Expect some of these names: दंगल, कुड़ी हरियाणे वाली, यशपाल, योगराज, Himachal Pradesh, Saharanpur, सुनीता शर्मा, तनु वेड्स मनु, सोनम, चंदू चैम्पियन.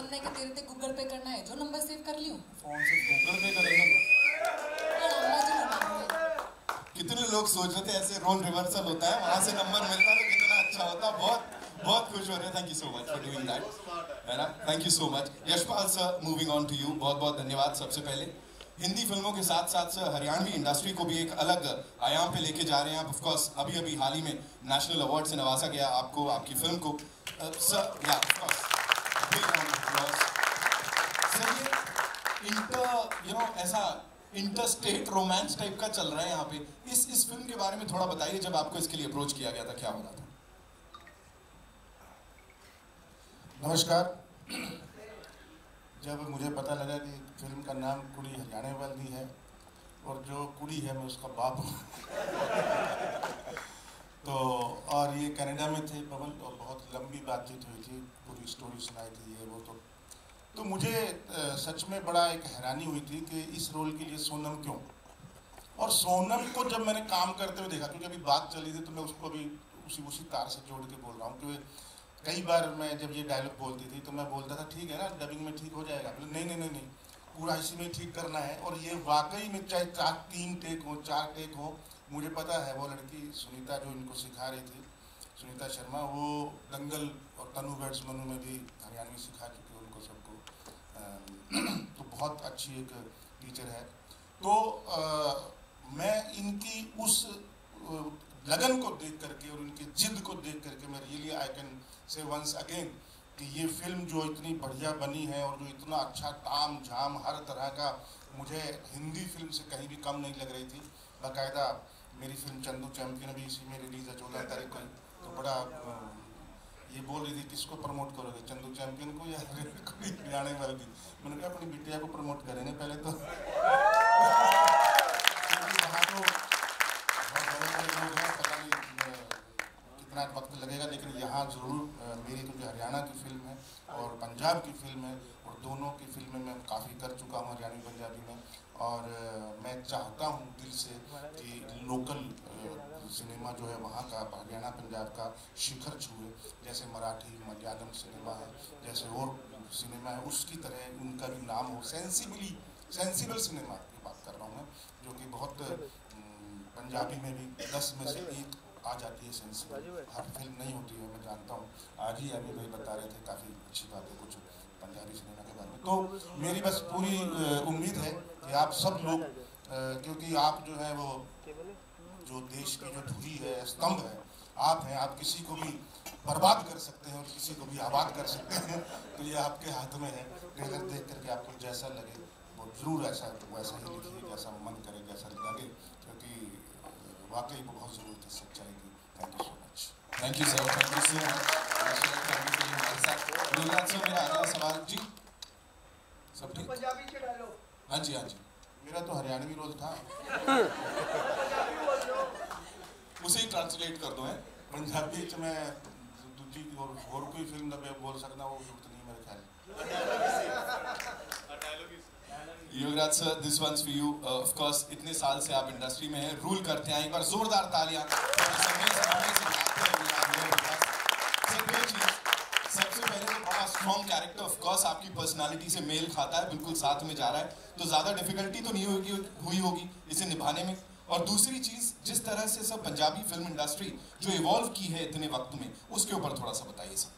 हमने के तेरे ते गूगल पे करना है, जो नंबर सेव कर लियो। फोन से गूगल पे करेंगे। कितने लोग सोच रहे थे ऐसे रोल रिवर्सल होता है, वहाँ से नंबर मिलता है तो कितना अच्छा होता। बहुत खुश हो रहे हैं। Thank you so much for doing that, है ना। Thank you so much यशपाल sir, moving on to you. बहुत बहुत धन्यवाद। सबसे पहले हिंदी फिल्मों के साथ साथ सर हरियाणवी इंडस्ट्री को भी एक अलग आयाम पे लेके जा रहे हैं आप। ऑफ कोर्स अभी अभी हाल ही में नेशनल अवार्ड से नवाजा गया आपको, आपकी फिल्म को सर। या इंटर ऐसा इंटर स्टेट रोमांस टाइप का चल रहा है यहाँ पे। इस फिल्म के बारे में थोड़ा बताइए, जब आपको इसके लिए अप्रोच किया गया था क्या हो रहा था। नमस्कार। जब मुझे पता लगा कि फिल्म का नाम कुड़ी हरियाणे वाली है और जो कुड़ी है मैं उसका बाप हूँ तो और ये कनाडा में थे पवन, और बहुत लंबी बातचीत हुई थी, पूरी स्टोरी सुनाई थी ये वो। तो मुझे सच में बड़ा एक हैरानी हुई थी कि इस रोल के लिए सोनम क्यों। और सोनम को जब मैंने काम करते हुए देखा, क्योंकि अभी बात चली थी तो मैं उसको अभी उसी तार से जोड़ के बोल रहा हूँ कि कई बार मैं जब ये डायलॉग बोलती थी तो मैं बोलता था ठीक है ना, डबिंग में ठीक हो जाएगा। बोले नहीं, पूरा इसी में ठीक करना है। और ये वाकई में चाहे 3 टेक हो 4 टेक हो, मुझे पता है वो लड़की सुनीता जो इनको सिखा रही थी, सुनीता शर्मा, वो दंगल और तनु वेड्स मनु में भी हरियाणवी सिखा चुकी उनको सबको, तो बहुत अच्छी एक टीचर है। तो मैं इनकी उस लगन को देख करके और उनकी जिद को देख करके मैं really I can say once again कि ये फिल्म जो इतनी बढ़िया बनी है और जो इतना अच्छा ताम झाम हर तरह का, मुझे हिंदी फिल्म से कहीं भी कम नहीं लग रही थी। बाकायदा मेरी फिल्म चंदू चैम्पियन भी इसी में रिलीज़ है 14 तारीख को। तो बड़ा ये बोल रही थी किसको प्रमोट करोगे, चंदू चैम्पियन को या कुड़ी हरियाणे वाली। मैंने कहा अपनी बिटिया को प्रमोट करेंगे पहले तो वक्त लगेगा, लेकिन यहाँ जरूर मेरी तो जो हरियाणा की फिल्म है और पंजाब की फिल्म है, और दोनों की फिल्में मैं काफ़ी कर चुका हूँ हरियाणवी पंजाबी में। और मैं चाहता हूँ दिल से कि लोकल सिनेमा जो है वहाँ का, हरियाणा पंजाब का शिखर छुए, जैसे मराठी मलयालम सिनेमा है, जैसे और सिनेमा है उसकी तरह उनका भी नाम हो। सेंसिबल सिनेमा की बात कर रहा हूँ मैं, जो कि बहुत पंजाबी में भी 10 में से 1 आ जाती है सेंसिबल। हर फिल्म नहीं होती है, मैं जानता हूँ। आज ही अभी भाई बता रहे थे काफ़ी अच्छी बात है कुछ पंजाबी सिनेमा के बारे में। तो मेरी बस पूरी उम्मीद है कि आप सब लोग, क्योंकि आप जो है वो जो देश की जो धुरी है, स्तंभ है, आप हैं। आप किसी को भी बर्बाद कर सकते हैं और किसी को भी आबाद कर सकते हैं, तो ये आपके हाथ में है। ट्रेलर देख करके आपको जैसा लगे वो जरूर वैसा ही लिखिए, जैसा मन करे जैसा लगे, क्योंकि वाकई में बहुत जरूरत है सच्चाई की। Thank you so much. Thank you sir, thank you so much. मेरा अगला सवाल जी, सब ठीक? पंजाबी के डायलॉग। हाँ जी, हाँ जी, मेरा तो हरियाणवी रोल था उसे ही ट्रांसलेट कर दो है पंजाबी च। मैं दूजी और कोई फिल्म का मैं बोल सकता, वो जरूरत नहीं मेरे ख्याल। योगराज sir, this one's for you. Of course इतने साल से आप इंडस्ट्री में हैं, रूल करते हैं। एक बार जोरदार तालियां। सबसे पहले तो बड़ा स्ट्रॉन्ग कैरेक्टर, ऑफ कोर्स आपकी पर्सनालिटी से मेल खाता है, बिल्कुल साथ में जा रहा है, तो ज़्यादा डिफिकल्टी तो नहीं हुई होगी इसे निभाने में। और दूसरी चीज़, जिस तरह से सब पंजाबी फिल्म इंडस्ट्री जो इवॉल्व की है इतने वक्त में, उसके ऊपर थोड़ा सा बताइए सर।